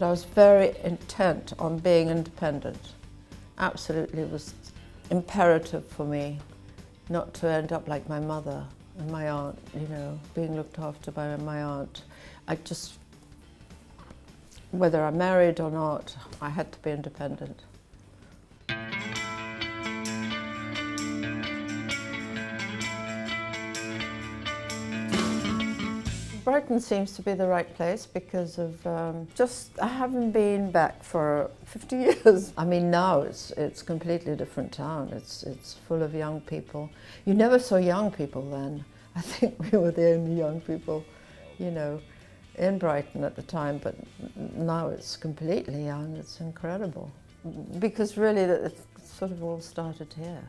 but I was very intent on being independent. Absolutely, it was imperative for me not to end up like my mother and my aunt, you know, being looked after by my aunt. I just, whether I'm married or not, I had to be independent. Brighton seems to be the right place because of I haven't been back for 50 years. I mean, now it's a completely different town. It's full of young people. You never saw young people then. I think we were the only young people, you know, in Brighton at the time, but now it's completely young. It's incredible. Because really, it sort of all started here.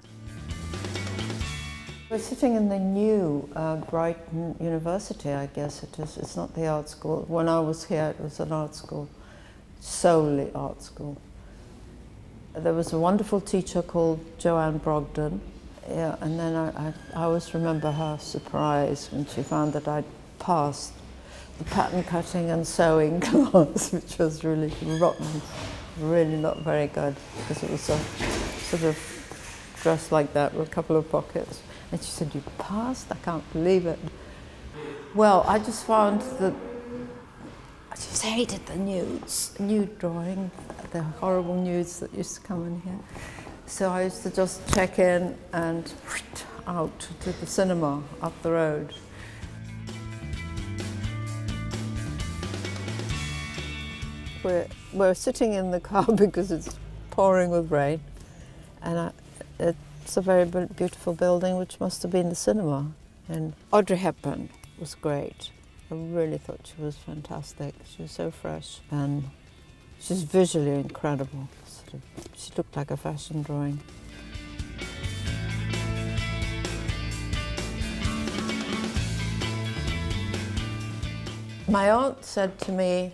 We're sitting in the new Brighton University, I guess it is. It's not the art school. When I was here, it was an art school, solely art school. There was a wonderful teacher called Joanne Brogdon. Yeah, and then I always remember her surprise when she found that I'd passed the pattern cutting and sewing class, which was really rotten, really not very good, because it was a sort of dress like that with a couple of pockets. And she said, "You passed? I can't believe it." Well, I just found that I just hated the nude drawing, the horrible nudes that used to come in here. So I used to just check in and out to the cinema up the road. We're sitting in the car because it's pouring with rain, and it's a very beautiful building, which must have been the cinema. And Audrey Hepburn was great. I really thought she was fantastic. She was so fresh, and she's visually incredible. Sort of, she looked like a fashion drawing. My aunt said to me,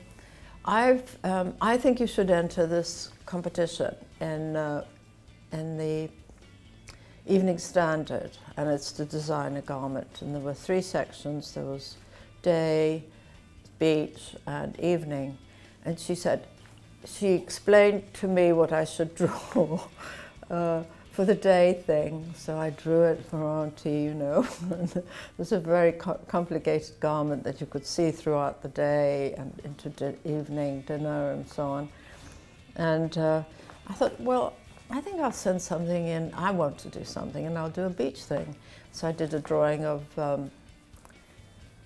"I think you should enter this competition in the Evening Standard, and it's to design a garment." And there were three sections. There was day, beach, and evening. And she said, she explained to me what I should draw for the day thing. So I drew it for Auntie, you know. It was a very complicated garment that you could see throughout the day and into evening, dinner, and so on. And I thought, well, I think I'll send something in. I want to do something, and I'll do a beach thing. So I did a drawing of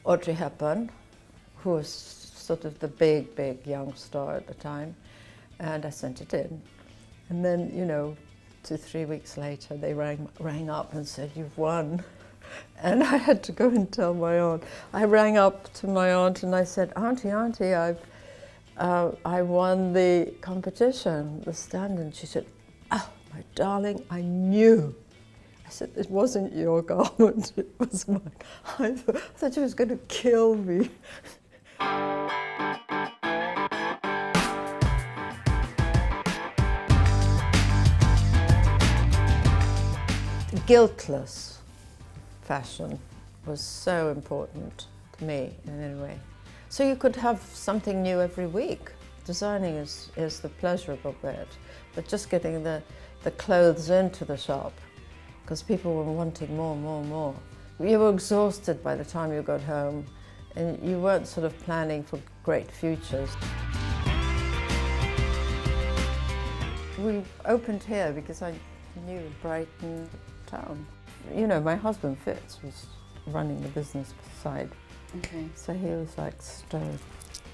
Audrey Hepburn, who was sort of the big, big young star at the time, and I sent it in. And then, you know, 2-3 weeks later, they rang up and said, "You've won." And I had to go and tell my aunt. I rang up to my aunt and I said, Auntie, I won the competition, the stand." And she said, "Oh, my darling, I knew." I said, "It wasn't your garment, it was mine." I thought she was going to kill me. Guiltless fashion was so important to me in any way. So you could have something new every week. Designing is the pleasurable bit, but just getting the clothes into the shop, because people were wanting more. You were exhausted by the time you got home, and you weren't sort of planning for great futures. We opened here because I knew Brighton town. You know, my husband Fitz was running the business side, okay. So he was like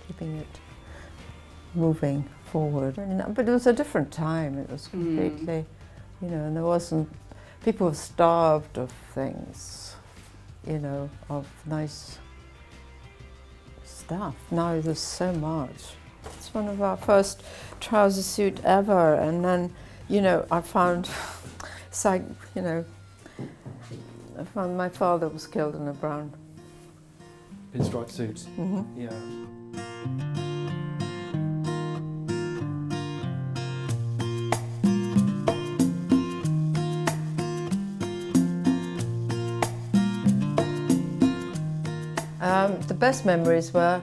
keeping it moving forward. But it was a different time. It was completely, you know, and there wasn't, people were starved of things, you know, of nice stuff. Now there's so much. It's one of our first trouser suit ever, and then, you know, I found, it's like, you know, I found my father was killed in a brown pinstripe suit. Yeah. The best memories were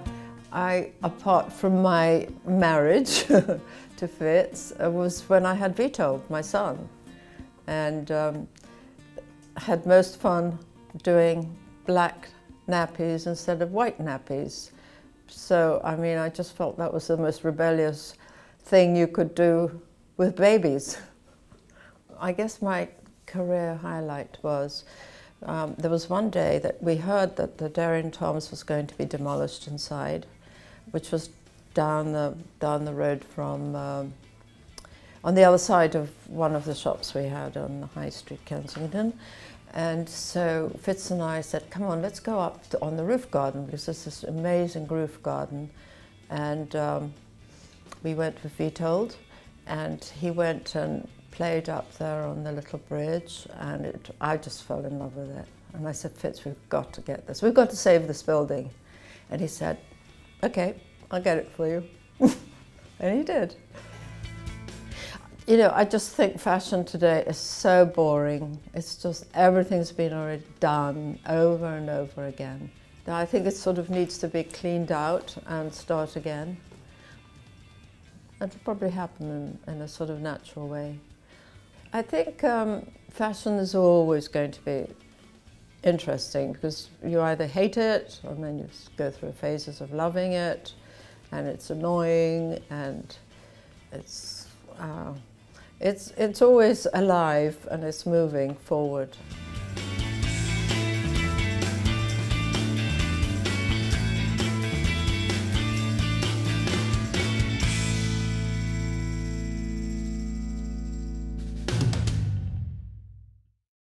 apart from my marriage to Fitz, was when I had Vitold, my son, and had most fun doing black nappies instead of white nappies. So, I mean, I just felt that was the most rebellious thing you could do with babies. I guess my career highlight was, there was one day that we heard that the Darien Toms was going to be demolished inside, which was down the road from, on the other side of one of the shops we had on the High Street, Kensington. And so Fitz and I said, come on, let's go up on the roof garden, because there's this amazing roof garden. And we went with Vitold, and he went and played up there on the little bridge, and I just fell in love with it. And I said, Fitz, we've got to get this. We've got to save this building. And he said, okay, I'll get it for you. And he did. You know, I just think fashion today is so boring. It's just everything's been already done over and over again. I think it sort of needs to be cleaned out and start again. It'll probably happen in a sort of natural way. I think fashion is always going to be interesting, because you either hate it, and then you go through phases of loving it, and it's annoying, and it's always alive and it's moving forward.